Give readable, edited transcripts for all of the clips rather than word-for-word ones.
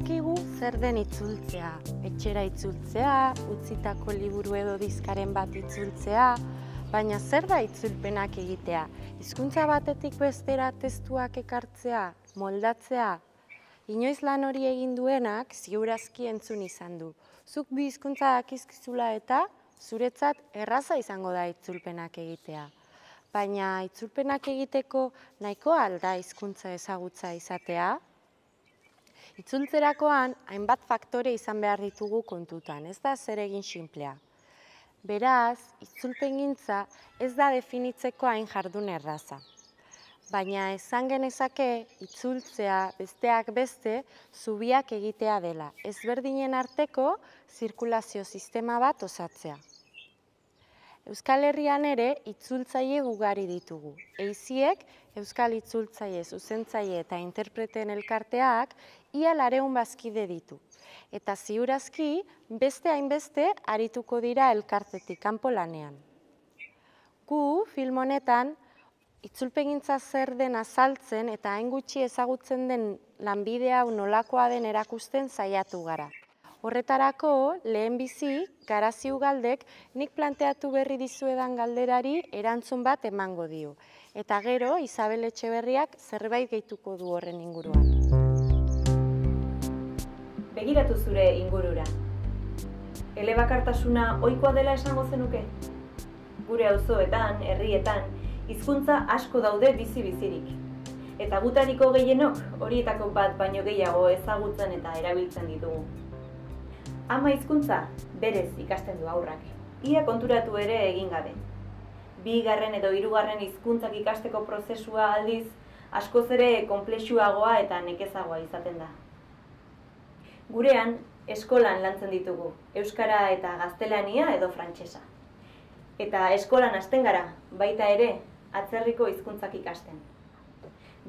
badakigu zer den itzultzea. Etxera itzultzea, utzitako liburu edo diskaren bat itzultzea, baina zer da itzulpenak egitea? Hizkuntza batetik bestera testuak ekartzea, moldatzea. Inoiz lan hori egin duenak ziurazki entzun izan du. Zuk bi hizkuntza dakizkizula eta zuretzat erraza izango da itzulpenak egitea. Baina itzulpenak egiteko nahikoa al da hizkuntza ezagutza izatea? Itzultzerakoan hainbat faktore izan behar ditugu kontutan, ez da zeregin sinplea. Beraz, itzulpengintza ez da definitzeko hain jardun erraza. Baina esan genezake itzultzea besteak beste zubiak egitea dela, ezberdinen arteko zirkulazio sistema bat osatzea. Euskal Herrian ere itzultzaile ugari ditugu. EIZIEk, Euskal Itzultzaile, Zuzentzaile eta Interpreten Elkarteak ia 200 bazkide ditu. Eta ziurazki, beste hainbeste arituko dira elkartetik kanpo lanean. Gu, film honetan, itzulpengintza zer den azaltzen eta hain gutxi ezagutzen den lanbide hau nolakoa den erakusten saiatu gara. Horretarako, lehenbizi, Garazi Ugaldek nik planteatu berri dizuedan galderari erantzun bat emango dio. Eta gero, Isabel Etxeberriak zerbait gehituko du horren inguruan. Begiratu zure ingurura. Elebakartasuna ohikoa dela esango zenuke? Gure auzoetan, herrietan, hizkuntza asko daude bizi-bizirik. Eta gutariko gehienok horietako bat baino gehiago ezagutzen eta erabiltzen ditugu. Ama hizkuntza berez ikasten du haurrak, ia konturatu ere egin gabe. 2. edo 3. hizkuntzak ikasteko prozesua aldiz, askoz ere konplexuagoa eta nekezagoa izaten da. Gurean, eskolan lantzen ditugu, euskara eta gaztelania edo frantsesa. Eta eskolan hasten gara, baita ere, atzerriko hizkuntzak ikasten.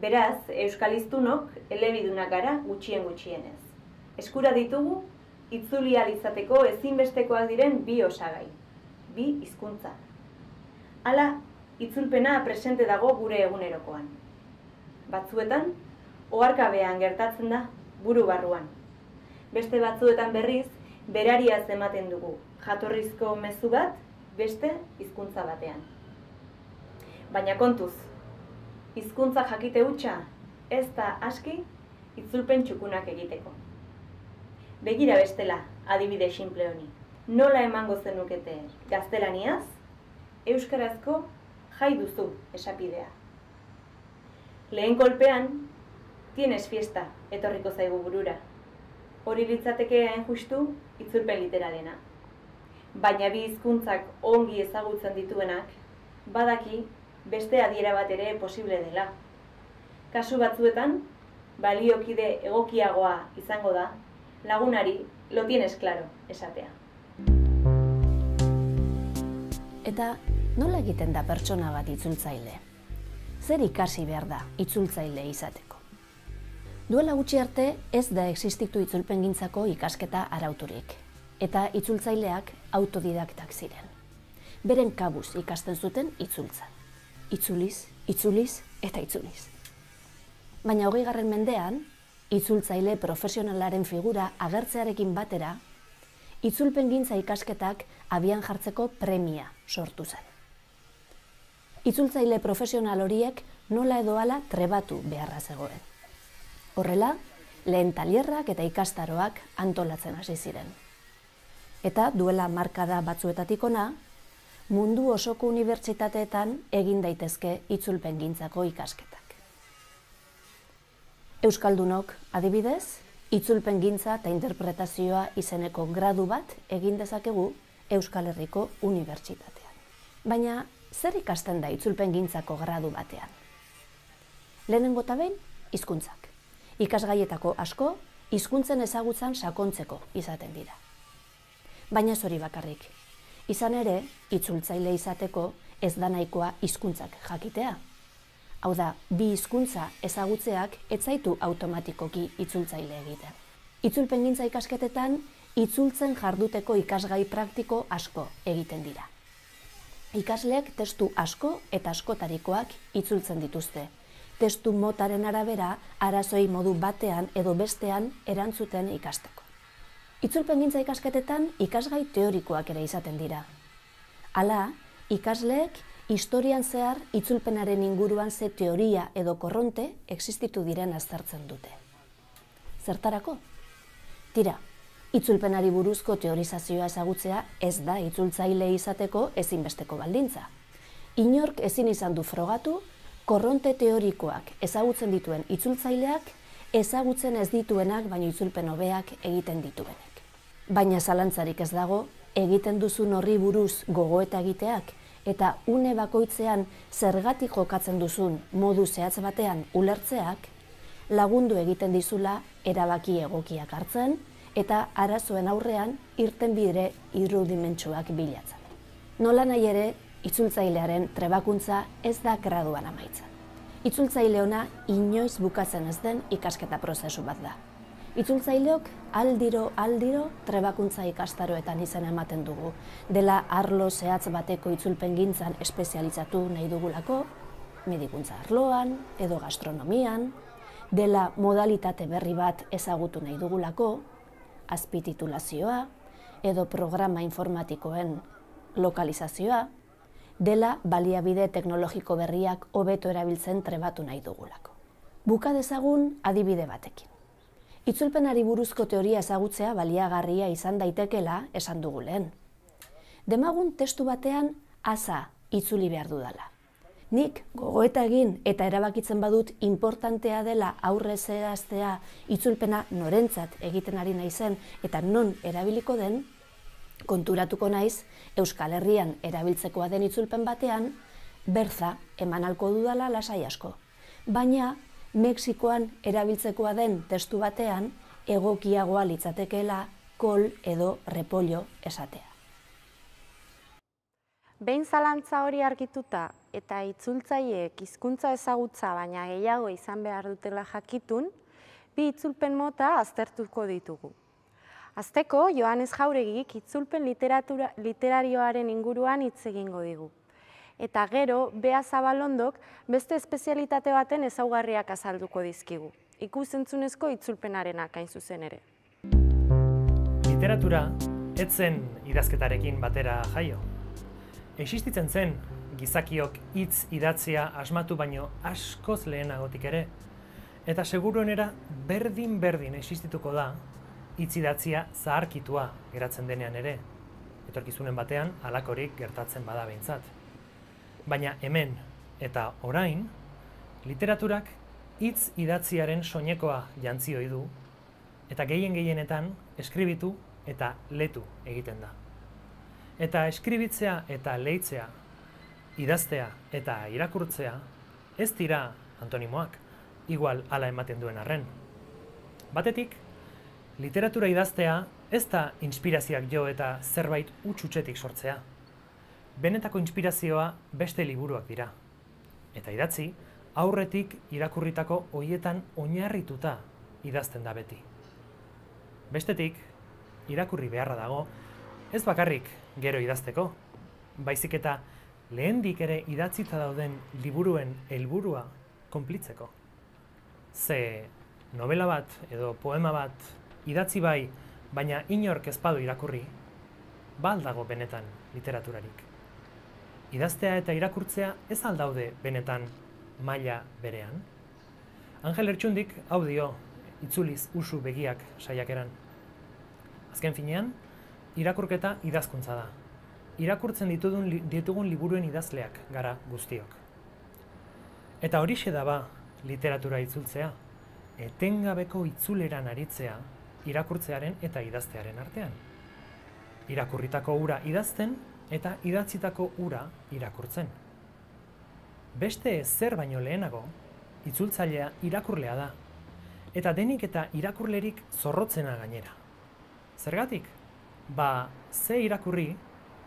Beraz, euskaliztunok elebidunak gara gutxienez. Eskura ditugu, itzuli ahal izateko ezinbestekoak diren bi osagai, bi hizkuntza. Hala, itzulpena presente dago gure egunerokoan. Batzuetan, oharkabean gertatzen da buru barruan. Beste batzuetan berriz, berariaz ematen dugu, jatorrizko mezu bat, beste hizkuntza batean. Baina kontuz, hizkuntza jakite hutsa ez da aski itzulpen txukunak egiteko. Begira bestela, adibide sinple honi, nola emango zenukete gaztelaniaz, euskarazko jai duzu esapidea. Lehen kolpean, tienes fiesta etorriko zaigu burura. Hori litzateke hain justu itzulpen literalena. Baina bi hizkuntzak ongi ezagutzen dituenak, badaki beste adiera bat ere posible dela. Kasu batzuetan, baliokide egokiagoa izango da, lagunari lo tienes claro esatea. Eta nola egiten da pertsona bat itzultzaile? Zer ikasi behar da itzultzaile izateko? Duela gutxi arte ez da existitu itzulpengintzako ikasketa arauturik, eta itzultzaileak autodidaktak ziren. Beren kabuz ikasten zuten itzultza. Itzuliz, itzuliz eta itzuliz. Baina 20. mendean, itzultzaile profesionalaren figura agertzearekin batera, itzulpengintza ikasketak abian jartzeko premia sortu zen. Itzultzaile profesional horiek nola edo hala trebatu beharra zegoen. Horrela, lehen tailerrak eta ikastaroak antolatzen hasi ziren. Eta duela hamarkada batzuetatik hona, mundu osoko unibertsitateetan egin daitezke itzulpengintzako ikasketak. Euskaldunok, adibidez, itzulpengintza eta interpretazioa izeneko gradu bat egin dezakegu Euskal Herriko Unibertsitatean. Baina, zer ikasten da itzulpengintzako gradu batean? Lehenengo eta behin, hizkuntzak. Ikasgaietako asko, hizkuntzen ezagutzan sakontzeko izaten dira. Baina ez hori bakarrik. Izan ere, itzultzaile izateko ez da nahikoa hizkuntzak jakitea. Hau da, bi hizkuntza ezagutzeak ez zaitu automatikoki itzultzaile egiten. Itzulpengintza ikasketetan, itzultzen jarduteko ikasgai praktiko asko egiten dira. Ikasleak testu asko eta askotarikoak itzultzen dituzte. testu motaren arabera arazoi modu batean edo bestean erantzuten ikasteko. Itzulpengintza ikasketetan ikasgai teorikoak ere izaten dira. Hala, ikasleek historian zehar itzulpenaren inguruan ze teoria edo korronte existitu diren aztertzen dute. Zertarako? Tira, itzulpenari buruzko teorizazioa ezagutzea ez da itzultzaile izateko ezinbesteko baldintza. Inork ezin izan du frogatu, korronte teorikoak ezagutzen dituen itzultzaileak, ezagutzen ez dituenak baino itzulpen hobeak egiten dituenek. Baina zalantzarik ez dago, egiten duzun horri buruz gogoeta egiteak, eta une bakoitzean zergatik jokatzen duzun modu zehatz batean ulertzeak, lagundu egiten dizula erabaki egokiak hartzen eta arazoen aurrean irtenbide irudimentsuak bilatzen. Nolanahi ere, itzultzailearen trebakuntza ez da graduan amaitzen. Itzultzaile ona inoiz bukatzen ez den ikasketa prozesu bat da. Itzultzaileok aldiro trebakuntza ikastaroetan izena ematen dugu. Dela arlo zehatz bateko itzulpengintzan espezializatu nahi dugulako, medikuntza arloan edo gastronomian, dela modalitate berri bat ezagutu nahi dugulako, azpititulazioa edo programa informatikoen lokalizazioa, dela baliabide teknologiko berriak hobeto erabiltzen trebatu nahi dugulako. Buka dezagun adibide batekin. Itzulpenari buruzko teoria ezagutzea baliagarria izan daitekela esan dugu lehen. Demagun testu batean aza itzuli behar dudala. Nik gogoeta egin eta erabakitzen badut importantea dela aurre zehaztea itzulpena norentzat egiten ari naizen eta non erabiliko den, konturatuko naiz Euskal Herrian erabiltzekoa den itzulpen batean berza eman ahalko dudala lasai asko. Baina Mexikoan erabiltzekoa den testu batean egokiagoa litzatekeela kol edo repollo esatea. Behin zalantza hori argituta eta itzultzaileek hizkuntza ezagutza baina gehiago izan behar dutela jakitun, bi itzulpen mota aztertuko ditugu. Hasteko, Joannes Jauregik itzulpen literarioaren inguruan hitz egingo digu. Eta gero, Bea Zabalondok beste espezialitate baten ezaugarriak azalduko dizkigu. Ikusentzunezko itzulpenarenak hain zuzen ere. Literatura ez zen idazketarekin batera jaio. Existitzen zen gizakiok hitz idatzea asmatu baino askoz lehenagotik ere. Eta seguruenera berdin existituko da hitz idatzia zaharkitua geratzen denean ere. Etorkizunen batean halakorik gertatzen bada behintzat. Baina hemen eta orain, literaturak hitz idatziaren soinekoa jantzioi du, eta gehienetan eskribitu eta letu egiten da. Eta eskribitzea eta leitzea, idaztea eta irakurtzea, ez dira antonimoak, igual hala ematen duen arren. Batetik, literatura idaztea ez da inspirazioak jo eta zerbait huts-hutsetik sortzea. Benetako inspirazioa beste liburuak dira. Eta idatzi, aurretik irakurritako hoietan oinarrituta idazten da beti. Bestetik, irakurri beharra dago, ez bakarrik gero idazteko, baizik eta lehendik ere idatzita dauden liburuen helburua konplitzeko. Ze novela bat edo poema bat idatzi bai, baina inork ez badu irakurri, ba al dago benetan literaturarik. Idaztea eta irakurtzea ez al daude benetan maila berean. Angel Ertxundik hau dio itzuliz usu begiak saiakeran. Azken finean, irakurketa idazkuntza da. Irakurtzen ditugun liburuen idazleak gara guztiok. Eta horixe da ba literatura itzultzea, etengabeko itzuleran aritzea irakurtzearen eta idaztearen artean. Irakurritako hura idazten, eta idatzitako hura irakurtzen. Beste ezer baino lehenago, itzultzailea irakurlea da, eta denik eta irakurlerik zorrotzena gainera. Zergatik? Ba, ze irakurri,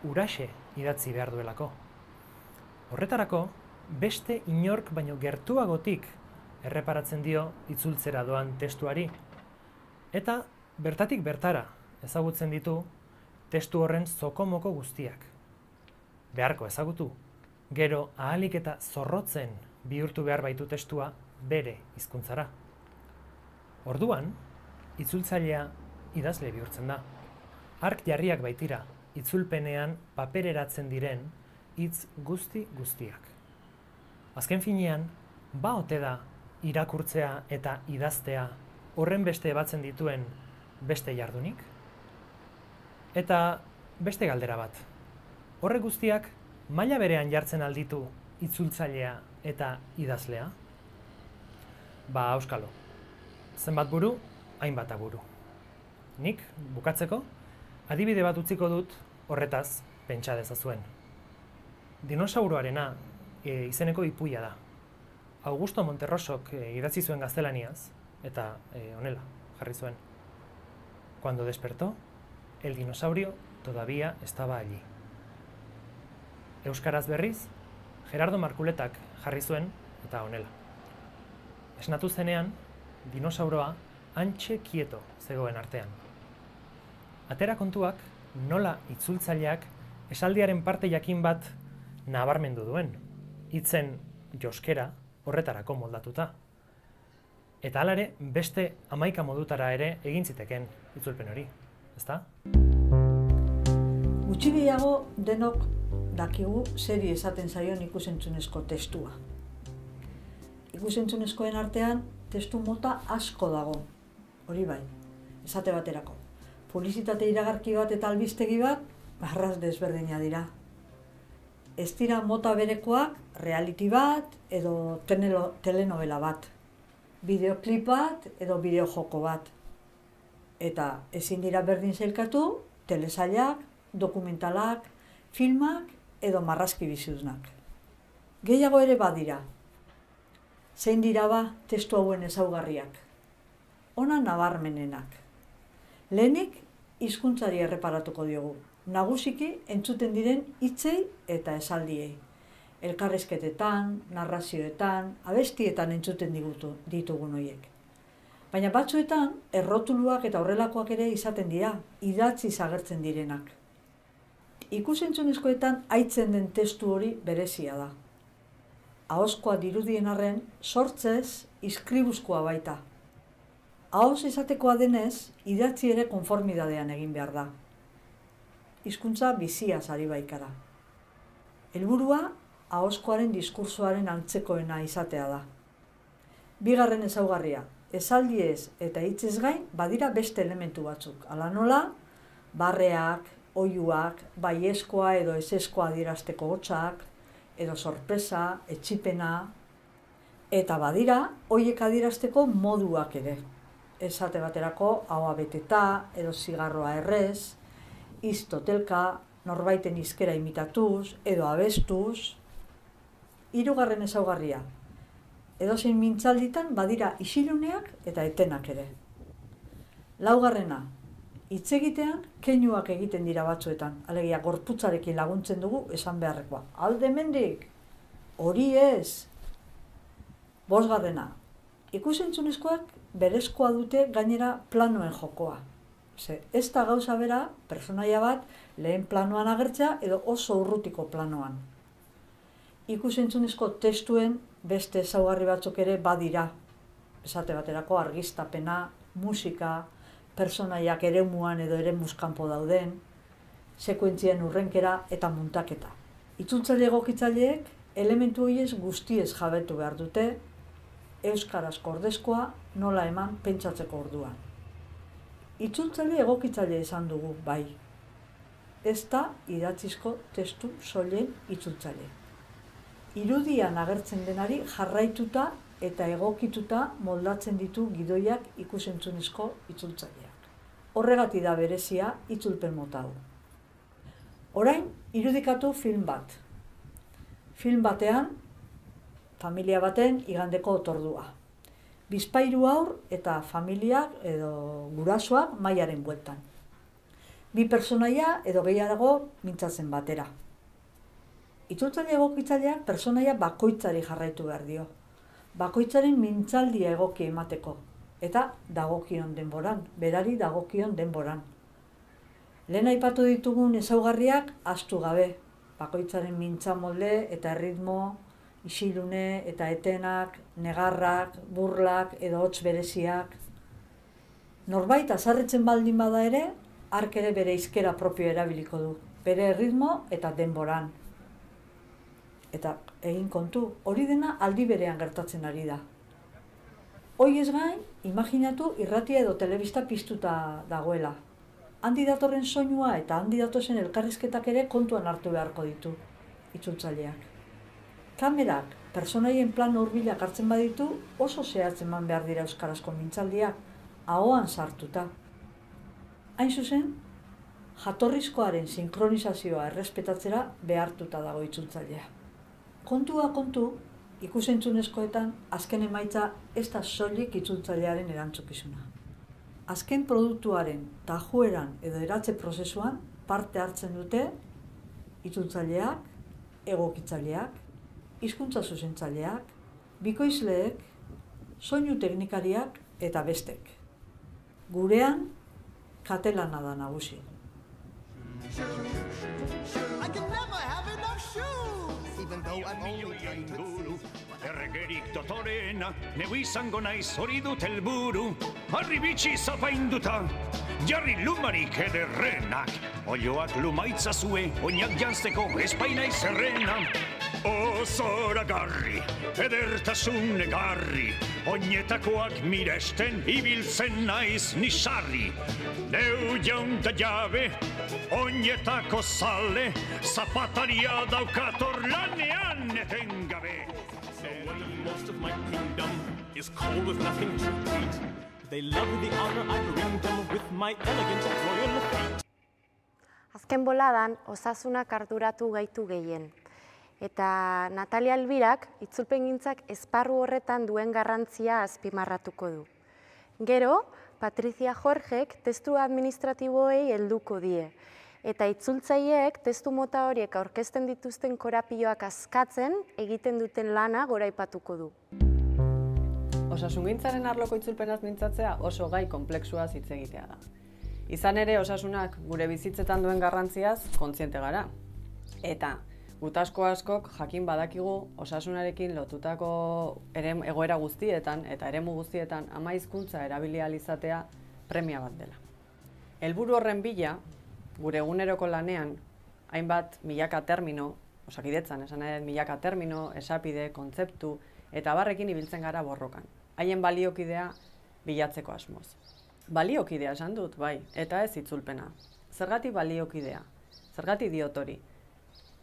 huraxe idatzi behar duelako. Horretarako, beste inork baino gertuagotik erreparatzen dio itzultzera doan testuari, eta bertatik bertara ezagutzen ditu testu horren zokomoko guztiak. Beharko ezagutu, gero ahalik eta zorrotzen bihurtu behar baitu testua bere hizkuntzara. Orduan, itzultzailea idazle bihurtzen da. Hark jarriak baitira, itzulpenean papereratzen diren hitz guztiak. Azken finean, ba ote da irakurtzea eta idaztea horren beste batzen dituen beste jardunik? Eta beste galdera bat. Horre guztiak maila berean jartzen alditu itzultzailea eta idazlea? Ba, auskalo. Zenbat buru, hainbat aburu. Nik, bukatzeko, adibide bat utziko dut horretaz pentsa dezazuen. Dinosauroarena izeneko ipuia da. Augusto Monterrosok idatzi zuen gaztelaniaz, eta honela jarri zuen. Cuando despertó, el dinosaurio todavía estaba allí. Euskaraz berriz, Gerardo Markuletak jarri zuen, eta honela. Esnatu zenean, dinosauroa hantxe kieto zegoen artean. Atera kontuak nola itzultzaileak esaldiaren parte jakin bat nabarmendu duen, hitzen joskera horretarako moldatuta. Eta hala ere beste 11 modutara ere egin zitekeen itzulpen hori, ezta? Gutxi gehiago denok dakigu zeri esaten zaion ikusentzunezko testua. Ikusentzunezkoen artean testu mota asko dago, hori bai, esate baterako. Publizitate iragarki bat eta albistegi bat, arras desberdina dira. Ez dira mota berekoak, reality bat edo telenovela bat, bideoklip bat edo bideojoko bat. Eta ezin dira berdin zailkatu, telesailak, dokumentalak, filmak edo marrazki bizuznak. Gehiago ere badira. Zein dira ba testu hauen ezaugarriak. Ona nabarmenenak. Lehenik hizkuntzari erreparatuko diogu. Nagusiki entzuten diren hitzei eta esaldiei. Elkarrizketetan, narrazioetan, abestietan entzuten ditugun horiek. Baina batzuetan errotuluak eta horrelakoak ere izaten dira, idatzi agertzen direnak. Ikusentzunezkoetan aitzen den testu hori berezia da. Ahozkoa dirudien arren, sortzez iskribuzkoa baita. Ahoz esatekoa denez, idatzi ere konformidadean egin behar da. Hizkuntza biziaz ari baikara. Helburua ahozkoaren diskursoaren antzekoena izatea da. Bigarren ezaugarria, esaldiez eta hitzez gain badira beste elementu batzuk. Hala nola, barreak, oihuak, baiezkoa edo ezezkoa adierazteko hotsak, edo sorpresa, etxipena, eta badira, horiek adierazteko moduak ere. Esate baterako, ahoa beteta, edo zigarroa errez, iztotelka, norbaiten hizkera imitatuz, edo abestuz. Hirugarren ezaugarria, edozein mintzalditan badira isiluneak eta etenak ere. Laugarrena, hitz egitean, keinuak egiten dira batzuetan, alegia gorputzarekin laguntzen dugu esan beharrekoa. Alde mendik, hori ez! Bosgarrena, ikusentzunezkoak berezkoa dute gainera planoen jokoa. Ze, ez da gauza bera, pertsonaia bat, lehen planoan agertzea edo oso urrutiko planoan. Ikusentzunezko testuen beste ezaugarri batzuk ere badira. Esate baterako argiztapena, musika, pertsonaiak eremuan edo eremuzkanpo dauden, sekuentzien urrenkera eta muntaketa. Itzultzaile egokitzaileek elementu horiez guztiez jabetu behar dute, euskarazko ordezkoa nola eman pentsatzeko orduan. Itzultzaile egokitzaile esan dugu bai, ez da idatzizko testu soilen itzultzaile. Irudian agertzen denari jarraituta eta egokituta moldatzen ditu gidoiak ikusentzunezko itzultzaileak. Horregatik da berezia itzulpen mota hau. Orain, irudikatu film bat. Film batean, familia baten igandeko otordua. Bizpairu haur eta familiak edo gurasoak mailaren bueltan. Bi pertsonaia edo gehiago mintzatzen batera. Itzultzaile egokitzaileak pertsonaia bakoitzari jarraitu behar dio. Bakoitzaren mintzaldia egoki emateko, eta dagokion denboran, berari dagokion denboran. Lehen aipatu ditugun ezaugarriak ahaztu gabe, bakoitzaren mintzamolde eta erritmo, isilune eta etenak, negarrak, burlak edo hotz bereziak. Norbait azarretzen baldin bada ere, hark ere bere hizkera propio erabiliko du, bere erritmo eta denboran. Eta egin kontu, hori dena aldi berean gertatzen ari da. Hoi ez gain, imaginatu irratia edo telebista piztuta dagoela. Handi datorren soinua eta handi datozen elkarrizketak ere kontuan hartu beharko ditu, itzultzaileak. Kamerak, pertsonaien plan hurbilak hartzen baditu, oso zehatzen man behar dira euskarazko mintzaldiak, ahoan sartuta. Hain zuzen, jatorrizkoaren sinkronizazioa errespetatzera behartuta dago itzultzailea. Kontua kontu, ikusentzunezkoetan azken emaitza ez da soilik itzultzailearen erantzukizuna. Azken produktuaren, tajueran edo eratze prozesuan parte hartzen dute itzultzaileak, egokitzaileak, hizkuntza zuzentzaileak, bikoizleek, soinu teknikariak eta bestek. Gurean, katelana da nagusi. Erregerik dotorena, neu izango naiz hori dut helburu, harribitxi zapainduta, jarri lumarik ederrenak, olioak lumaitzazue, oinak jantzeko espaina izerrena. Ozora garri, edertasun egarri, oinetakoak miresten ibiltzen naiz nisarri. Neu jaun da jabe, oinetako zale, zapataria daukator lanean etengabe. Most of my kingdom is cold with nothing to eat. They love the honor I bring them with my elegant royal feet. Azken boladan, osasunak arduratu gaitu gehien. Eta Natalia Elvirak, itzulpengintzak esparru horretan duen garrantzia azpimarratuko du. Gero, Patricia Jorgek testu administratiboei helduko die. Eta itzultzaileek testu mota horiek aurkezten dituzten korapioak askatzen egiten duten lana goraipatuko du. Osasungintzaren arloko itzulpenaz mintzatzea oso gai konplexua hitz egitea da. Izan ere, osasunak gure bizitzetan duen garrantziaz kontziente gara. Eta gutazko askok jakin badakigu osasunarekin lotutako egoera guztietan eta eremu guztietan ama hizkuntza erabilializatea premia bat dela. Helburu horren bila, gure eguneroko lanean, hainbat milaka termino, osakidetzan, esan ere milaka termino, esapide, kontzeptu, eta barrekin ibiltzen gara borrokan. Haien baliokidea bilatzeko asmoz. Baliokidea esan dut, bai, eta ez itzulpena. Zergatik baliokidea, zergatik diotori.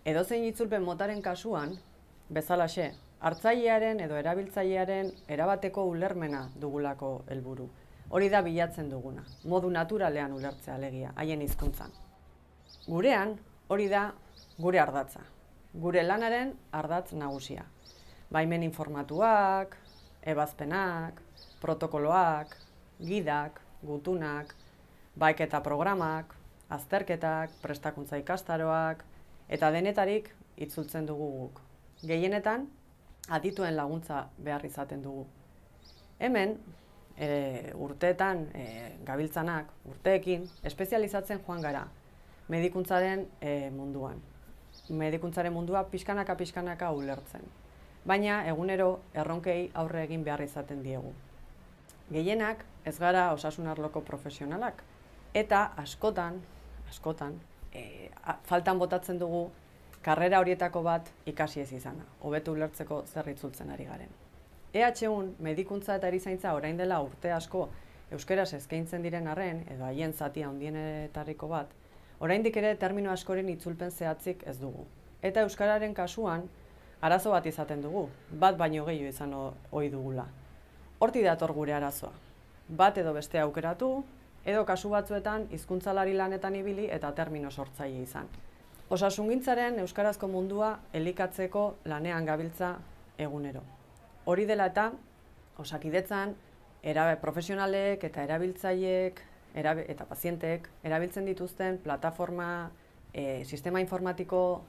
Edozein itzulpen motaren kasuan, bezalaxe, hartzailearen edo erabiltzailearen erabateko ulermena dugulako helburu. Hori da bilatzen duguna, modu naturalean ulertzea alegia, haien hizkuntzan. Gurean, hori da gure ardatza, gure lanaren ardatz nagusia. Baimen informatuak, ebazpenak, protokoloak, gidak, gutunak, baiketa programak, azterketak, prestakuntza ikastaroak, eta denetarik itzultzen dugu guk. Gehienetan, adituen laguntza behar izaten dugu. Hemen, urteetan gabiltzanak, urteekin, espezializatzen joan gara medikuntzaren munduan. Medikuntzaren mundua pixkanaka ulertzen. Baina egunero erronkei aurre egin behar izaten diegu. Gehienak ez gara osasun arloko profesionalak eta askotan, faltan botatzen dugu karrera horietako bat ikasi ez izana, hobetu ulertzeko zer itzultzen ari garen. EHUn, medikuntza eta erizaintza orain dela urte asko euskeraz eskaintzen diren arren, edo haien zatia handienetariko bat, oraindik ere termino askoren itzulpen zehatzik ez dugu. Eta euskararen kasuan, arazo bat izaten dugu, bat baino gehiago izan ohi dugula. Horti dator gure arazoa, bat edo beste aukeratu, edo kasu batzuetan hizkuntzalari lanetan ibili eta termino sortzaile izan. Osasungintzaren euskarazko mundua elikatzeko lanean gabiltza egunero. Hori dela eta, osakidetzan, profesionalek eta erabiltzaileek eta pazienteek erabiltzen dituzten plataforma, sistema informatiko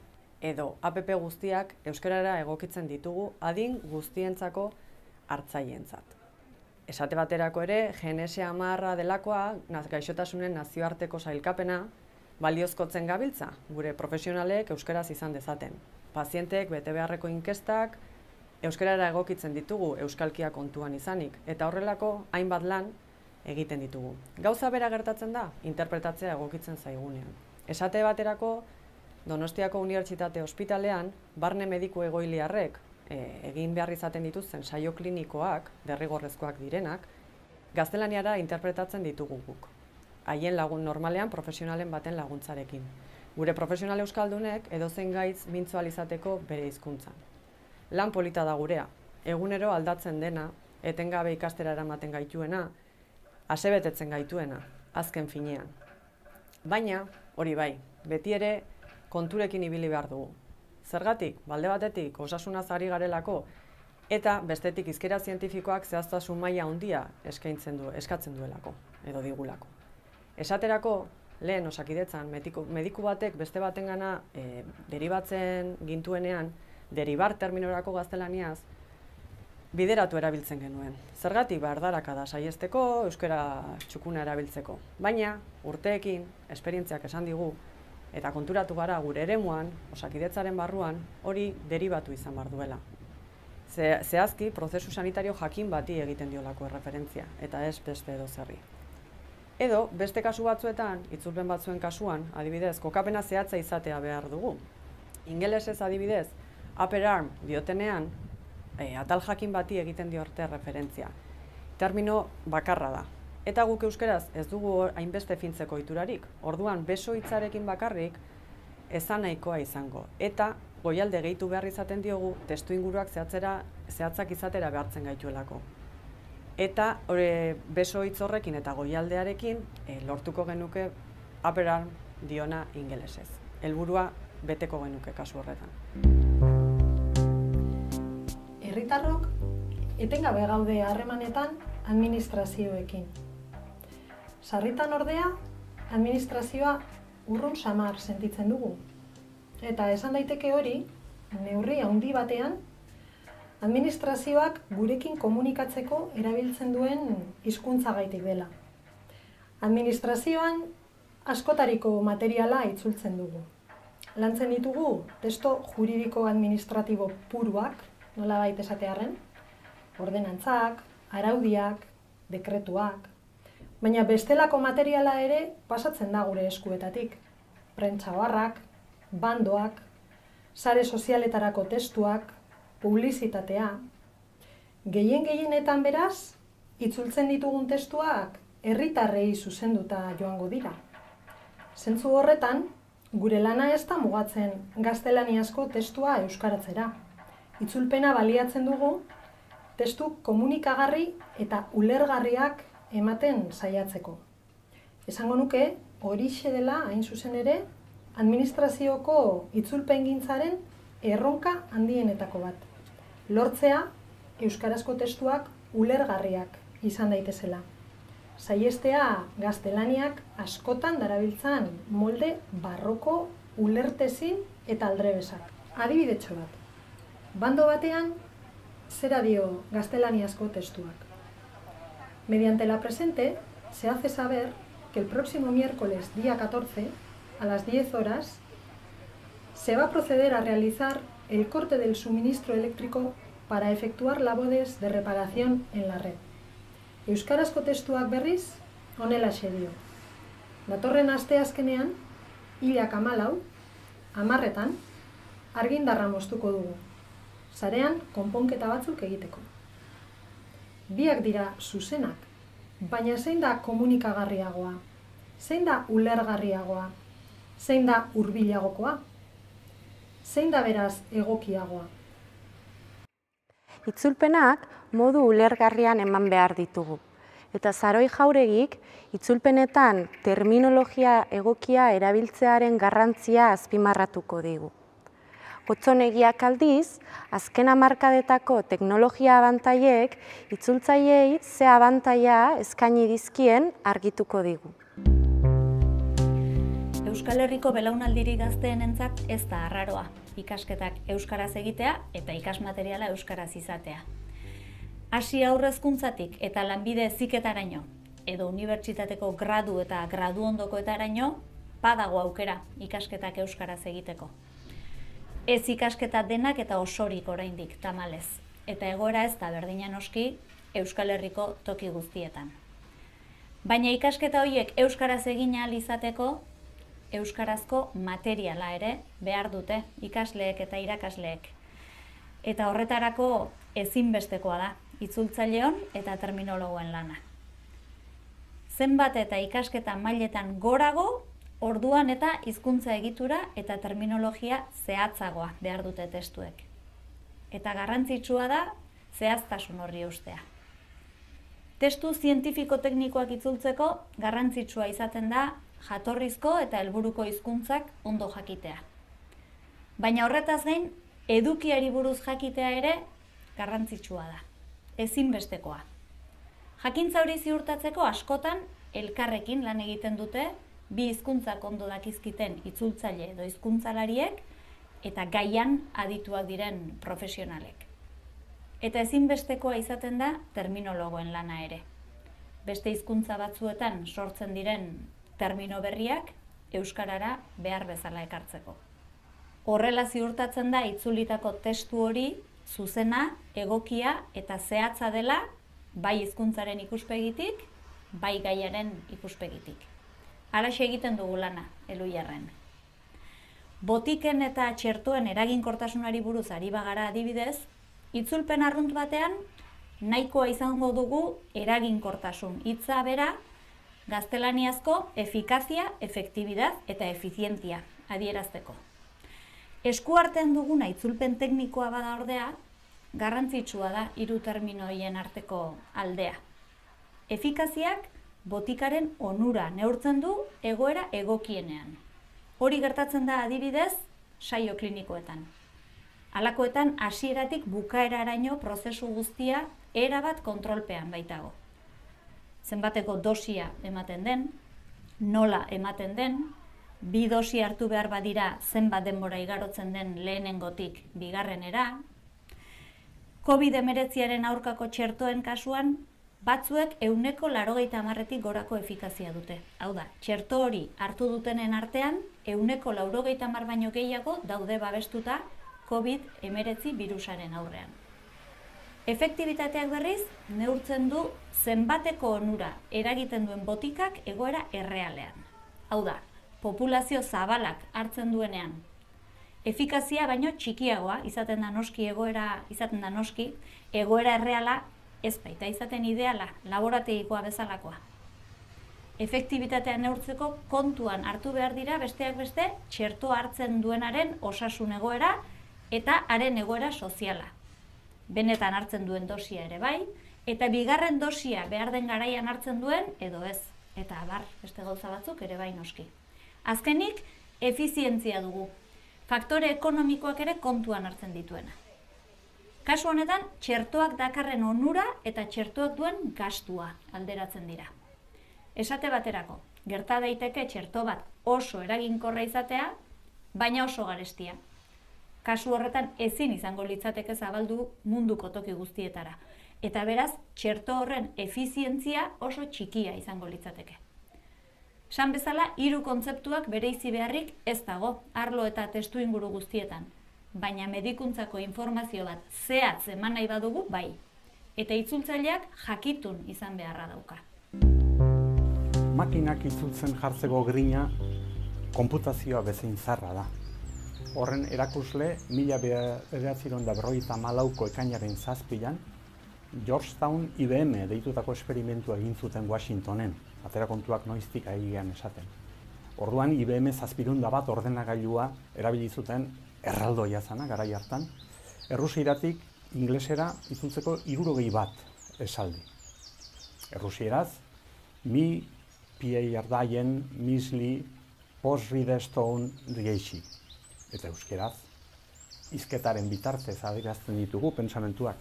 edo app guztiak euskarara egokitzen ditugu adin guztientzako hartzaientzat. Esate baterako ere, GNS 10 delakoa gaixotasunen nazioarteko sailkapena baliozkotzen gabiltza, gure profesionalek euskaraz izan dezaten. Pazienteek bete beharreko inkestak, euskarara egokitzen ditugu euskalkia kontuan izanik, eta horrelako hainbat lan egiten ditugu. Gauza bera gertatzen da, interpretatzea egokitzen zaigunean. Esate baterako, Donostiako Unibertsitate Ospitalean, barne mediku egoiliarrek egin behar izaten dituzten saio klinikoak, derrigorrezkoak direnak, gaztelaniara interpretatzen ditugu guk. Haien lagun normalean profesionalen baten laguntzarekin. Gure profesional euskaldunek edozein gaitz mintzo ahal izateko bere hizkuntzan. Lan polita da gurea, egunero aldatzen dena, etengabe ikastera eramaten gaituena, asebetetzen gaituena, azken finean. Baina, hori bai, beti ere konturekin ibili behar dugu. Zergatik, balde batetik osasunaz ari garelako, eta bestetik hizkera zientifikoak zehaztasun maila handia eskatzen duelako, edo digulako. Esaterako, lehen osakidetzan, mediku batek beste batengana deribatzen gintuenean, deribar terminorako gaztelaniaz, bideratu erabiltzen genuen. Zergatik, bardaraka da saiesteko, euskara txukuna erabiltzeko. Baina, urteekin, esperientziak esan digu, eta konturatu gara gure eremuan, osakidetzaren barruan, hori deribatu izan behar duela. Zehazki, prozesu sanitario jakin bati egiten diolako erreferentzia, eta ez beste edo zerri. Edo, beste kasu batzuetan, itzulpen batzuen kasuan, adibidez, kokapena zehatza izatea behar dugu. Ingelesez adibidez, upper arm diotenean, atal jakin bati egiten diorte referentzia. Termino bakarra da. Eta guk euskeraz ez dugu hainbeste fintzeko iturarik. Orduan, beso hitzarekin bakarrik esan nahikoa izango. Eta goialde gehitu behar izaten diogu testu inguruak zehatzak izatera behartzen gaituelako. Eta beso hitz horrekin eta goialdearekin lortuko genuke upper arm diona ingelesez. Helburua beteko genuke kasu horretan. Herritarrok etengabe gaude harremanetan administrazioekin. Sarritan ordea, administrazioa urrun samar sentitzen dugu. Eta esan daiteke hori, neurri handi batean, administrazioak gurekin komunikatzeko erabiltzen duen hizkuntzagaitik dela. Administrazioan askotariko materiala itzultzen dugu. Lantzen ditugu testo juridiko administratibo puruak, nolabait esatearren, ordenantzak, araudiak, dekretuak, baina bestelako materiala ere pasatzen da gure eskuetatik. Prentsaoharrak, bandoak, sare sozialetarako testuak, publizitatea. Gehienetan beraz, itzultzen ditugun testuak herritarrei zuzenduta joango dira. Zentzu horretan, gure lana ez da mugatzen gaztelaniazko testua euskaratzera. Itzulpena baliatzen dugu, testu komunikagarri eta ulergarriak ematen saiatzeko. Esango nuke, horixe dela hain zuzen ere, administrazioko itzulpengintzaren erronka handienetako bat. Lortzea, euskarazko testuak ulergarriak izan daitezela. Saiestea gaztelaniak askotan darabiltzan molde barroko ulertezin eta aldrebesak. Adibidetxo bat. Bando batean, zera dio gaztelaniazko testuak. Mediante la presente, se hace saber que el próximo miércoles día 14, a las 10 horas, se va a proceder a realizar el corte del suministro eléctrico para efectuar labores de reparación en la red. Euskarazko testuak berriz, honelaxe dio. Datorren asteazkenean, hilak 14, 10:00, argindarra moztuko dugu. Sarean, konponketa batzuk egiteko. Biak dira zuzenak, baina zein da komunikagarriagoa, zein da ulergarriagoa, zein da hurbilagokoa, zein da beraz egokiagoa. Itzulpenak modu ulergarrian eman behar ditugu. Eta Zaroi Jauregik itzulpenetan terminologia egokia erabiltzearen garrantzia azpimarratuko digu. Otzonegiak aldiz, azken hamarkadetako teknologia abantaiek itzultzaileei ze abantaia eskaini dizkien argituko digu. Euskal Herriko belaunaldirik gazteenentzat ez da arraroa, ikasketak euskaraz egitea eta ikasmateriala euskaraz izatea. Hasi aurrezkuntzatik eta lanbide heziketaraino, edo unibertsitateko gradu eta gradu ondokoetaraino, badago aukera ikasketak euskaraz egiteko. Ez ikasketa denak eta osorik oraindik, tamalez. eta egoera ez da berdina noski Euskal Herriko toki guztietan. Baina ikasketa horiek euskaraz egin ahal izateko, euskarazko materiala ere behar dute ikasleek eta irakasleek. Eta horretarako ezinbestekoa da, itzultzaileon eta terminologoen lana. Zenbat eta ikasketa mailetan gorago, orduan eta hizkuntza egitura eta terminologia zehatzagoa behar dute testuek. Eta garrantzitsua da zehaztasun horri eustea. Testu zientifiko-teknikoak itzultzeko garrantzitsua izaten da jatorrizko eta helburuko hizkuntzak ondo jakitea. Baina horretaz gain, edukiari buruz jakitea ere garrantzitsua da. Ezinbestekoa. Jakintza hori ziurtatzeko askotan elkarrekin lan egiten dute bi hizkuntzak ondo dakizkiten itzultzaile edo hizkuntzalariek eta gaian adituak diren profesionalek. Eta ezinbestekoa izaten da terminologoen lana ere. Beste hizkuntza batzuetan sortzen diren termino berriak euskarara behar bezala ekartzeko. Horrela ziurtatzen da itzulitako testu hori zuzena, egokia eta zehatza dela bai hizkuntzaren ikuspegitik, bai gaiaren ikuspegitik. Halaxe egiten dugu lana, Elhuyarren. Botiken eta txertoen eraginkortasunari buruz ari bagara adibidez, itzulpen arrunt batean, nahikoa izango dugu eraginkortasun hitza bera, gaztelaniazko efikazia, efektibidad eta efizientzia adierazteko. Eskuartean duguna itzulpen teknikoa bada ordea, garrantzitsua da hiru terminoien arteko aldea. Efikaziak botikaren onura neurtzen du egoera egokienean. Hori gertatzen da adibidez saio klinikoetan. Halakoetan hasieratik bukaeraraino prozesu guztia erabat kontrolpean baitago. Zenbateko dosia ematen den, nola ematen den, bi dosi hartu behar badira zenbat denbora igarotzen den lehenengotik bigarrenera. COVID-19aren aurkako txertoen kasuan, batzuek 80%tik gorako efikazia dute. Hau da, txerto hori hartu dutenen artean, 80% baino gehiago daude babestuta, COVID-19 birusaren aurrean. Efektibitateak berriz, neurtzen du zenbateko onura eragiten duen botikak egoera errealean. Hau da, populazio zabalak hartzen duenean. Efikazia baino txikiagoa izaten da noski, egoera erreala ez baita izaten ideala, laborategikoa bezalakoa. Efektibitatea neurtzeko kontuan hartu behar dira besteak beste txertoa hartzen duenaren osasun egoera, eta haren egoera soziala. Benetan hartzen duen dosia ere bai, eta bigarren dosia behar den garaian hartzen duen edo ez, eta abar, beste gauza batzuk ere bai noski. Azkenik, efizientzia dugu, faktore ekonomikoak ere kontuan hartzen dituena. Kasu honetan, txertoak dakarren onura eta txertoak duen gastua alderatzen dira. Esate baterako, gerta daiteke txerto bat oso eraginkorra izatea, baina oso garestia. Kasu horretan ezin izango litzateke zabaldu munduko toki guztietara. Eta beraz, txerto horren efizientzia oso txikia izango litzateke. San bezala, hiru kontzeptuak bereizi beharrik ez dago, arlo eta testu inguru guztietan. Baina medikuntzako informazio bat zehatz eman nahi badugu, bai. Eta itzultzaileak jakitun izan beharra dauka. Makinak itzultzen jartzeko grina, konputazioa bezain zarra da. Horren erakusle, 1954ko ekainaren 7an, Georgetown IBM deitutako esperimentua egin zuten Washingtonen, aterakontuak noiztik aigean esaten. Orduan IBM 701 ordenagailua erabili zuten erraldoia zana, garai hartan, errusieratik inglesera itzultzeko 61 esaldi. Errusieraz, mi, piei ardaien, misli, posridestoun, rieixi. Eta euskeraz, hizketaren bitartez adierazten ditugu pentsamentuak.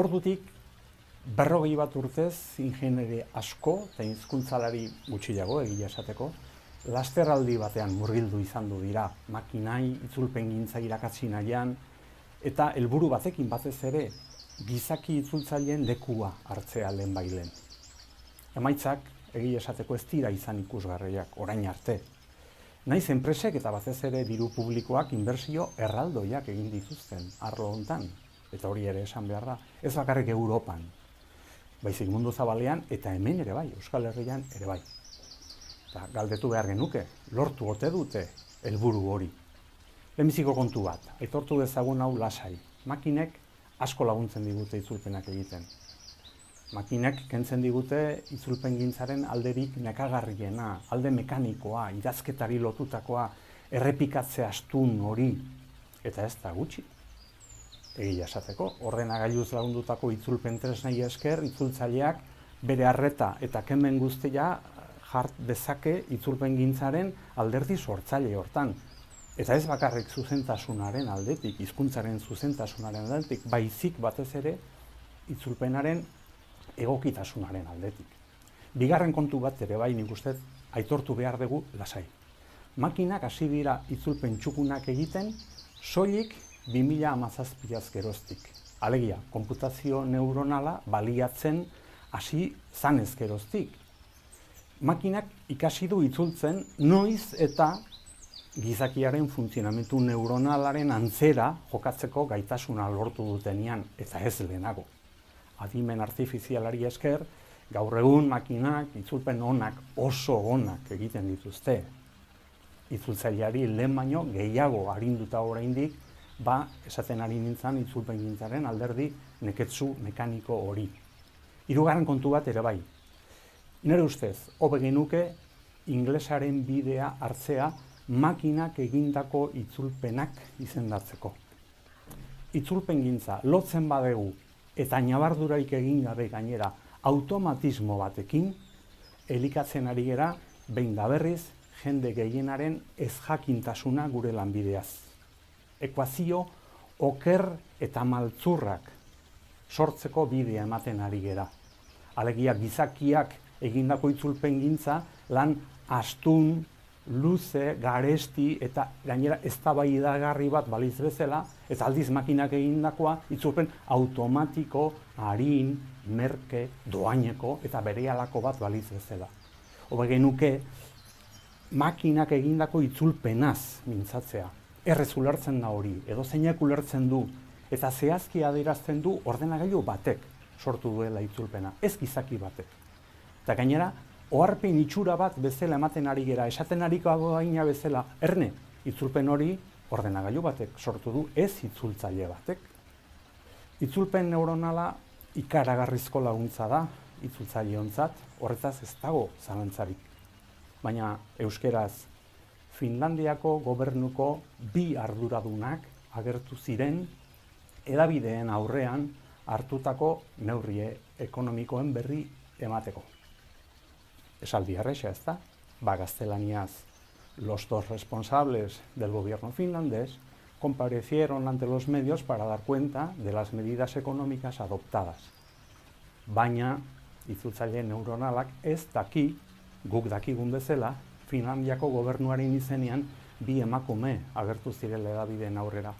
Ordutik, 41 urtez, ingeniere asko eta hizkuntzalari gutxiago egia esateko, lasterraldi batean murgildu izan du dira, makinai, itzulpengintza irakatsi nahian, eta helburu batekin batez ere, gizaki itzultzaileen lekua hartzea lehenbailehen. Emaitzak, egia esateko ez dira izan ikusgarriak orain arte. Naiz enpresek eta batez ere diru publikoak inbertsio erraldoiak egin dituzten arlo hontan. Eta hori ere esan behar da, ez bakarrik Europan, baizik mundu zabalean eta hemen ere bai, Euskal Herrian ere bai. Eta galdetu behar genuke, lortu ote dute helburu hori. Lehenbiziko kontu bat, aitortu dezagun hau lasai. Makinek asko laguntzen digute itzulpenak egiten. Makinek kentzen digute itzulpengintzaren alderik nekagarriena, alde mekanikoa, idazketari lotutakoa, errepikatzea astun hori, eta ez da gutxi. Egia esateko, ordenagailuz lagundutako itzulpen tresnei esker, itzultzaileak bere harreta eta kemen guztia jart dezake itzulpengintzaren alderdi sortzaile hortan. Eta ez bakarrik zuzentasunaren aldetik, hizkuntzaren zuzentasunaren aldetik, baizik batez ere itzulpenaren egokitasunaren aldetik. Bigarren kontu bat ere bai nik ustez aitortu behar dugu lasai. Makinak hasi dira itzulpen txukunak egiten, soilik 2017 geroztik. Alegia, konputazio neuronala baliatzen hasi zanez geroztik. Makinak ikasi du itzultzen noiz eta gizakiaren funtzionamentu neuronalaren antzera jokatzeko gaitasuna lortu dutenean, eta ez lehenago. Adimen artifizialari esker, gaur egun makinak itzulpen onak, oso onak egiten dituzte. Itzultzaileari lehen baino gehiago arinduta oraindik, esaten ari nintzen itzulpengintzaren alderdi neketsu mekaniko hori. Hirugarren kontu bat ere bai. Nire ustez, hobe genuke inglesaren bidea hartzea makinak egindako itzulpenak izendatzeko. Itzulpengintza lotzen badegu eta nabardurarik egin gabe gainera automatismo batekin elikatzen ari gara behin da berriz jende gehienaren ezjakintasuna gure lanbideaz. Ekuazio oker eta maltzurrak sortzeko bidea ematen ari gera. Alegia gizakiak egindako itzulpengintza lan astun, luze, garesti eta gainera eztabaidagarri bat balitz bezala, eta aldiz makinak egindakoa itzulpen automatiko, arin, merke, doaineko eta berehalako bat balitz bezala. Hobe genuke makinak egindako itzulpenaz mintzatzea. Errez ulertzen da hori, edo zeinak ulertzen du, eta zehazki adierazten du ordenagailu batek sortu duela itzulpena, ez gizaki batek. Eta gainera, oharpen itxura bat bezala ematen ari gera, esaten ari gaina bezala, erne, itzulpen hori ordenagailu batek sortu du, ez itzultzaile batek. Itzulpen neuronala ikaragarrizko laguntza da, itzultzaile ontzat, horretaz ez dago zalantzarik. Baina euskeraz, Finlandiako gobernuko bi arduradunak agertu ziren hedabideen aurrean hartutako neurrie ekonomikoen berri emateko. Esaldi erraza, ez da? Gaztelaniaz, los dos responsables del gobierno finlandés comparecieron ante los medios para dar cuenta de las medidas económicas adoptadas. Baina, itzultzaile neuronalak ez daki, guk dakigun bezala, Finlandiako gobernuaren izenean bi emakume agertu zirela hedabideen aurrera,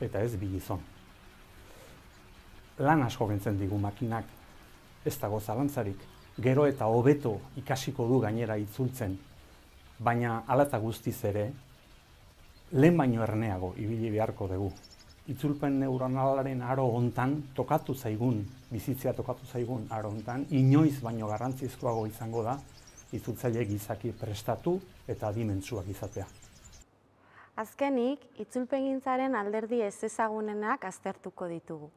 eta ez bi gizon. Lan asko kentzen digu makinak, ez dago zalantzarik, gero eta hobeto ikasiko du gainera itzultzen, baina hala eta guztiz ere, lehen baino erneago ibili beharko dugu. Itzulpen neuronalaren aro hontan tokatu zaigun, bizitzea tokatu zaigun aro hontan, inoiz baino garrantzizkoago izango da, itzultzaile gizaki prestatu eta adimentsuak izatea. Azkenik, itzulpengintzaren alderdi ez ezagunenak aztertuko ditugu.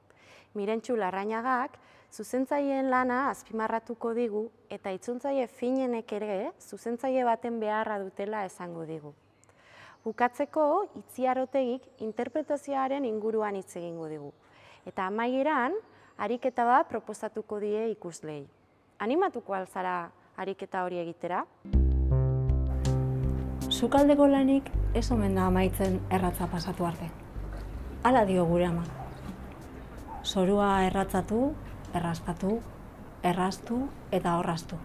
Mirentxu Larrañagak, zuzentzaileen lana azpimarratuko digu eta itzultzaile finenek ere zuzentzaile baten beharra dutela esango digu. Bukatzeko, Itziarotegik interpretazioaren inguruan hitz egingo digu. Eta amaieran, ariketa bat proposatuko die ikuslei. Animatuko alzara ariketa hori egitera. Sukaldeko lanik ez omen da amaitzen erratza pasatu arte. Hala dio gure ama. Zorua erratzatu, errastatu, errastu eta horrastu.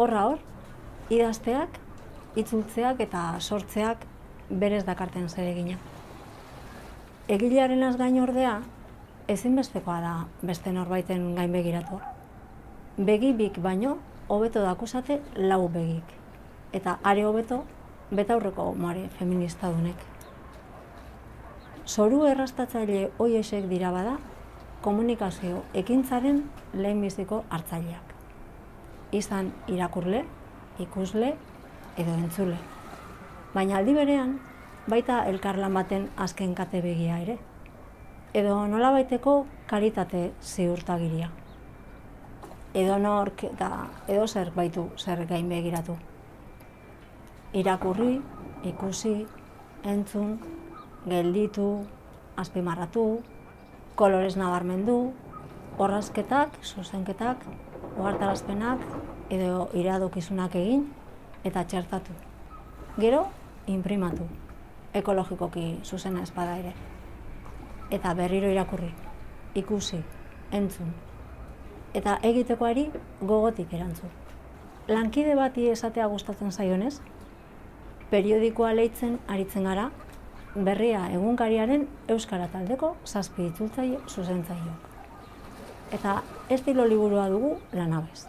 Horra hor, idazteak, itzultzeak eta sortzeak berez dakarten zeregina. Egilearen azgain ordea, ezinbestekoa da beste norbaiten gainbegiratu. Begibik baino, hobeto dakusate lau begik, eta are hobeto betaurreko moare feminista dunek. Zoru errastatzaile hoiesek dira bada komunikazio ekintzaren lehenbiziko hartzaileak. Izan irakurle, ikusle edo entzule. Baina aldi berean, baita elkarlan baten azken katebegia ere. Edo nola baiteko karitate ziurtagiria. Edo nork eta edo zer baitu zer gain begiratu. Irakurri, ikusi, entzun, gelditu, azpimarratu, kolorez nabarmendu, orrazketak, zuzenketak, ohartarazpenak edo iradokizunak egin eta txertatu. Gero, imprimatu, ekologikoki zuzena ezpada ere. Eta berriro irakurri, ikusi, entzun, eta egitekoari gogotik erantzun. Lankide bati esatea gustatzen zaionez, periodikoa leitzen aritzen gara, Berria egunkariaren euskara taldeko 7 itzultzaile zuzentzaileok. Eta estilo liburua dugu lanabez.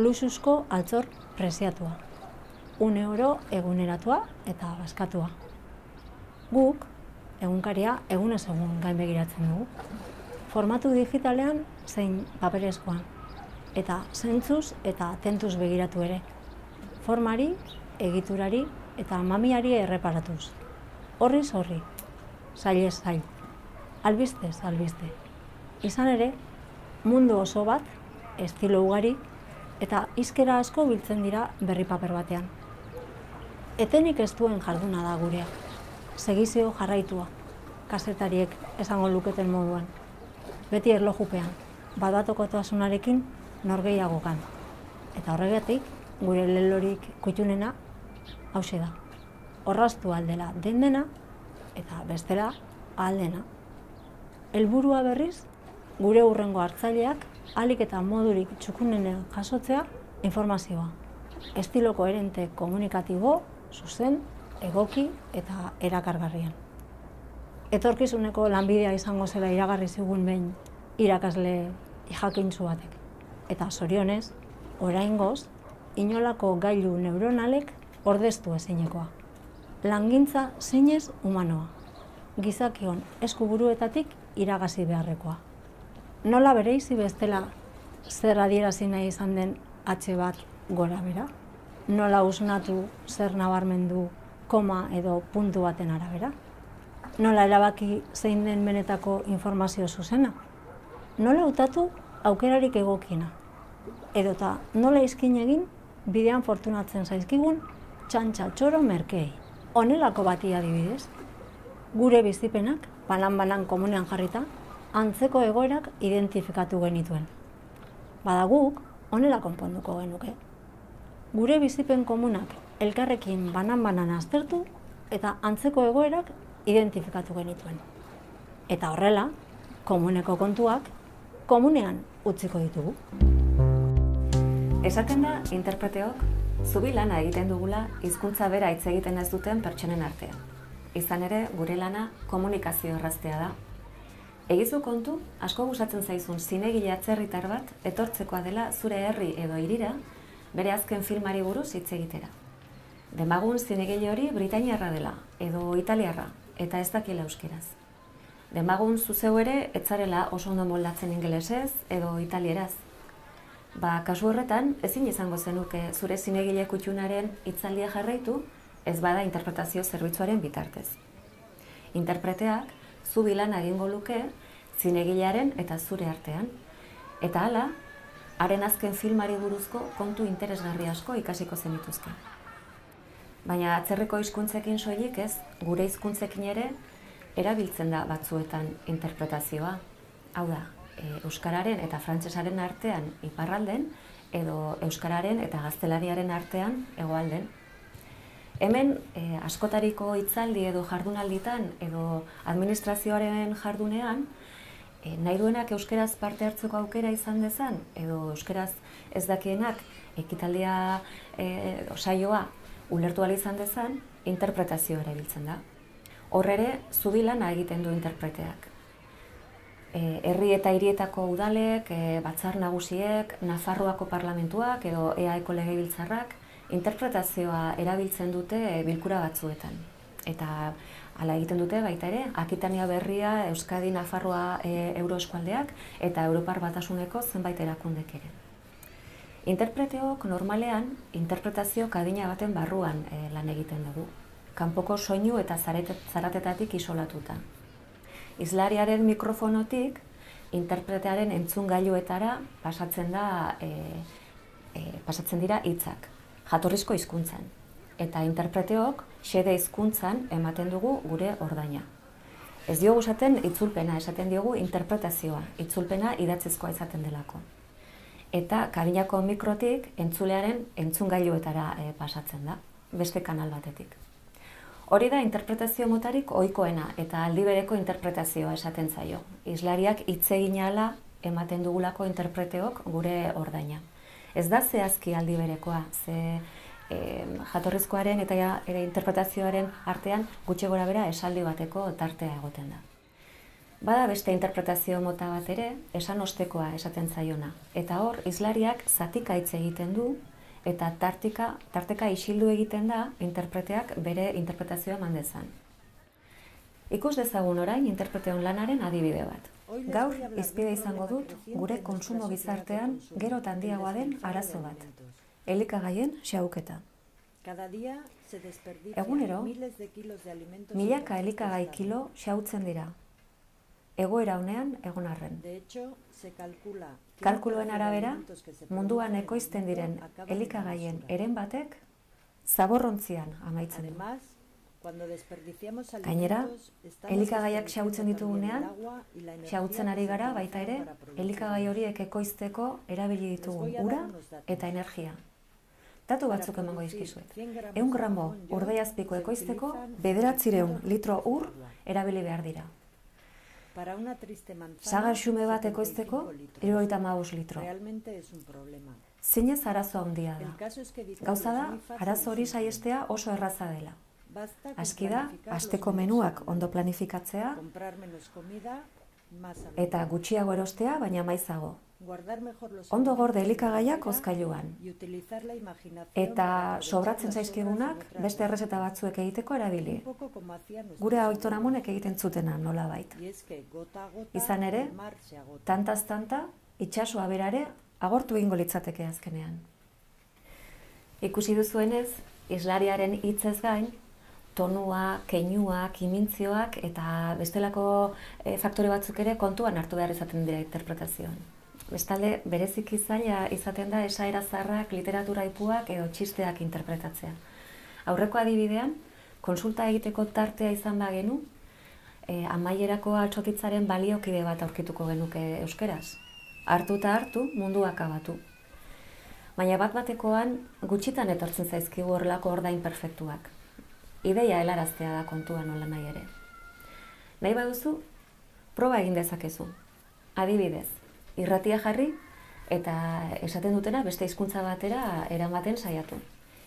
Luxuzko altxor preziatua. Une oro eguneratua eta bazkatua. Guk, egunkaria egunez egun gain begiratzen dugu. Formatu digitalean zein paperezkoan. Eta zentzuz eta tentuz begiratu ere. Formari, egiturari eta mamiari erreparatuz. Horriz horri, zailez zail, albistez albiste. Izan ere, mundu oso bat, estilo ugari, eta hizkera asko biltzen dira berri paper batean. Etenik ez duen jarduna da gurea, segizio jarraitua, kazetariek esango luketen moduan. Beti erlojupean, badatokoasunarekin norgehiagokan. Eta horregatik, gure lelorik kutxunena hauxe da. Horraztu aldela dendena eta bestela aldena. Helburua berriz, gure hurrengo hartzaileak ahalik eta modurik txukunenean jasotzea informazioa. Estilo koherente komunikatibo, zuzen, egoki eta erakargarrian. Etorkizuneko lanbidea izango zela iragarri zigun behin irakasle jakintsu batek. Eta zorionez, oraingoz, inolako gailu neuronalek ordeztu ezinekoa. Langintza zinez humanoa, gizakion eskuburuetatik iragazi beharrekoa. Nola bereizi bestela zer adierazi nahi izan den atxe bat gora bera? Nola usnatu zer nabarmendu koma edo puntu baten arabera? Nola erabaki zein den benetako informazio zuzena? Nola hautatu aukerarik egokiena? Edota nola izkin egin bidean fortunatzen zaizkigun txantxatxoro merkei? Honelako bati adibidez, gure bizipenak, banan-banan komunean jarrita, antzeko egoerak identifikatu genituen. Bada guk, honela konponduko genuke. Gure bizipen komunak elkarrekin banan-banan aztertu eta antzeko egoerak identifikatu genituen. Eta horrela, komuneko kontuak komunean utziko ditugu. Esaten da interpreteok, zubi lana egiten dugula hizkuntza bera hitz egiten ez duten pertsonen artean. Izan ere, gure lana komunikazio erraztea da. Egizu kontu, asko gustatzen zaizun zinegile atzerritar bat etortzekoa dela zure herri edo hirira bere azken filmari buruz hitz egitera. Demagun zinegile hori britainiarra dela edo italiarra eta ez dakiela euskeraz. Demagun zu zeu ere etzarela oso ondo moldatzen ingelesez edo italieraz. Ba, kasu horretan, ezin izango zenuke zure zinegile kutxunaren hitzaldia jarraitu, ez bada interpretazio zerbitzuaren bitartez. Interpreteak, zubi lan egingo luke, zinegilearen eta zure artean. Eta hala, haren azken filmari buruzko kontu interesgarri asko ikasiko zenituzke. Baina atzerriko hizkuntzekin soilik ez, gure hizkuntzekin ere, erabiltzen da batzuetan interpretazioa. Hau da, euskararen eta frantsesaren artean iparralden, edo euskararen eta gaztelaniaren artean hegoalden. Hemen askotariko hitzaldi edo jardunalditan edo administrazioaren jardunean nahi duenak euskeraz parte hartzeko aukera izan dezan edo euskeraz ez dakienak ekitaldia saioa ulertu ahal izan dezan interpretazioa erabiltzen da. Hor ere zubi lana egiten du interpreteak. Herri eta hirietako udalek, batzar nagusiek, Nafarroako parlamentuak edo EAeko legebiltzarrak interpretazioa erabiltzen dute bilkura batzuetan. Eta hala egiten dute baita ere, Akitania Berria, Euskadi, Nafarroa euroeskualdeak eta Europar Batasuneko zenbait erakundek ere. Interpreteok normalean, interpretazio adina baten barruan lan egiten dugu. Kanpoko soinu eta zaratetatik isolatuta. Hizlariaren mikrofonotik, interpretearen entzungailuetara pasatzen dira hitzak, jatorrizko hizkuntzan. Eta interpreteok xede hizkuntzan ematen dugu gure ordaina. Ez diogu esaten itzulpena, esaten diogu interpretazioa, itzulpena idatzizkoa izaten delako. Eta kabinako mikrotik entzulearen entzungailuetara pasatzen da, beste kanal batetik. Hori da interpretazio motarik ohikoena eta aldibereko interpretazioa esaten zaio. Hizlariak hitz egin ahala ematen dugulako interpreteok gure ordaina. Ez da zehazki aldiberekoa, ze jatorrizkoaren eta interpretazioaren artean gutxi gorabehera esaldi bateko tartea egoten da. Bada beste interpretazio mota bat ere, esan ostekoa esaten zaiona. Eta hor, hizlariak zatika hitz egiten du, eta tarteka isildu egiten da interpreteak bere interpretazioa eman dezan. Ikus dezagun orain interpreteon lanaren adibide bat. Gaur hizpide izango dut gure kontsumo gizartean gero eta handiagoa den arazo bat. Elikagaien xahuketa. Egunero, milaka elikagai kilo xahutzen dira. Egoera honean egon arren. Kalkuluen arabera, munduan ekoizten diren elikagaien heren batek zaborrontzian amaitzen du. Gainera, elikagaiak xahutzen ditugunean, xahutzen ari gara baita ere, elikagai horiek ekoizteko erabili ditugun ura eta energia. Datu batzuk emango dizkizuet. 100 gramo urdaiazpiko ekoizteko 900 litro ur erabili behar dira. Sagar xume bat ekoizteko 35 litro. Zinez arazo handia da. Gauza da, arazo hori saihestea oso erraza dela. Aski da, asteko menuak ondo planifikatzea eta gutxiago erostea, baina maizago. Ondo gorde elikagaiak hozkailuan. Eta sobratzen zaizkigunak beste errezeta batzuek egiteko erabili. Gure aitonamonek egiten zutena nolabait. Izan ere, tantaz-tanta, itsasoa berare agortu egingo litzateke azkenean. Ikusi duzuenez, hizlariaren hitzez gain, tonua, keinuak, imintzioak eta bestelako faktore batzuk ere kontuan hartu behar izaten dira interpretazioan. Bestalde, bereziki zaila izaten da esaera zaharrak, literatura ipuak edo txisteak interpretatzea. Aurreko adibidean, konsulta egiteko tartea izan bagenu, amaierako altxotitzaren baliokide bat aurkituko genuke euskaraz. Hartu eta hartu, mundua akabatu. Baina bat-batekoan gutxitan etortzen zaizkigu horrelako ordain perfektuak. Ideia helaraztea da kontua nola nahi ere. Nahi baduzu, proba egin dezakezu. Adibidez, irratia jarri eta esaten dutena beste hizkuntza batera eramaten saiatu.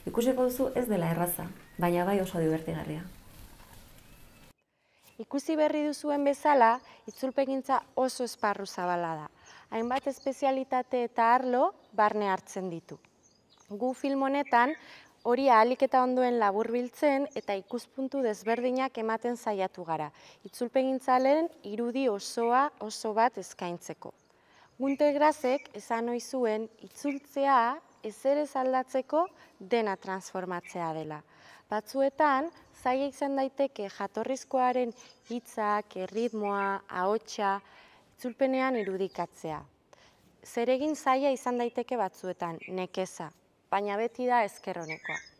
Ikusiko duzu ez dela erraza, baina bai oso dibertigarria. Ikusi berri duzuen bezala, itzulpengintza oso esparru zabala da. Hainbat espezialitate eta arlo barne hartzen ditu. Gu film honetan hori ahalik eta ondoen laburbiltzen eta ikuspuntu desberdinak ematen saiatu gara. Itzulpengintzaren irudi oso bat eskaintzeko. Gunter Grassek esan ohi zuen itzultzea ezer ez aldatzeko dena transformatzea dela. Batzuetan, zaila izan daiteke jatorrizkoaren hitzak, erritmoa, ahotsa, itzulpenean irudikatzea. Zeregin zaila izan daiteke batzuetan, nekeza, baina beti da ezkerronekoa.